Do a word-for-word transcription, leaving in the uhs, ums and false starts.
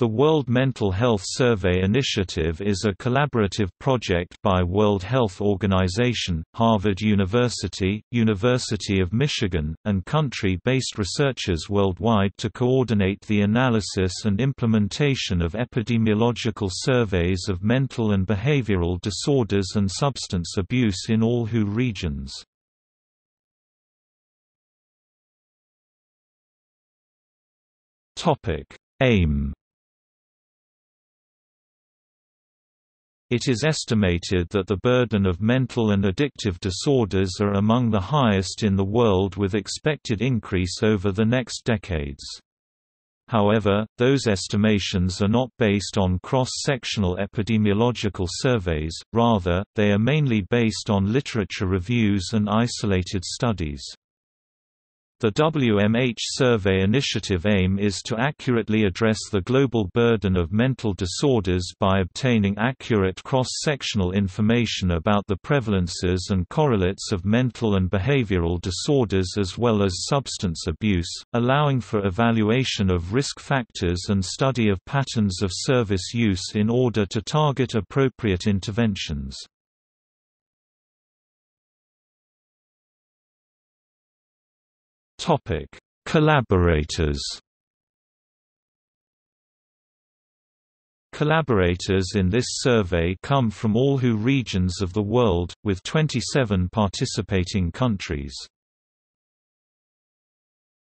The World Mental Health Survey Initiative is a collaborative project by World Health Organization, Harvard University, University of Michigan, and country-based researchers worldwide to coordinate the analysis and implementation of epidemiological surveys of mental and behavioral disorders and substance abuse in all W H O regions. Aim. It is estimated that the burden of mental and addictive disorders are among the highest in the world, with expected increase over the next decades. However, those estimations are not based on cross-sectional epidemiological surveys, rather, they are mainly based on literature reviews and isolated studies. The W M H Survey Initiative aim is to accurately address the global burden of mental disorders by obtaining accurate cross-sectional information about the prevalences and correlates of mental and behavioral disorders as well as substance abuse, allowing for evaluation of risk factors and study of patterns of service use in order to target appropriate interventions. Topic: Collaborators. Collaborators in this survey come from all W H O regions of the world, with twenty-seven participating countries.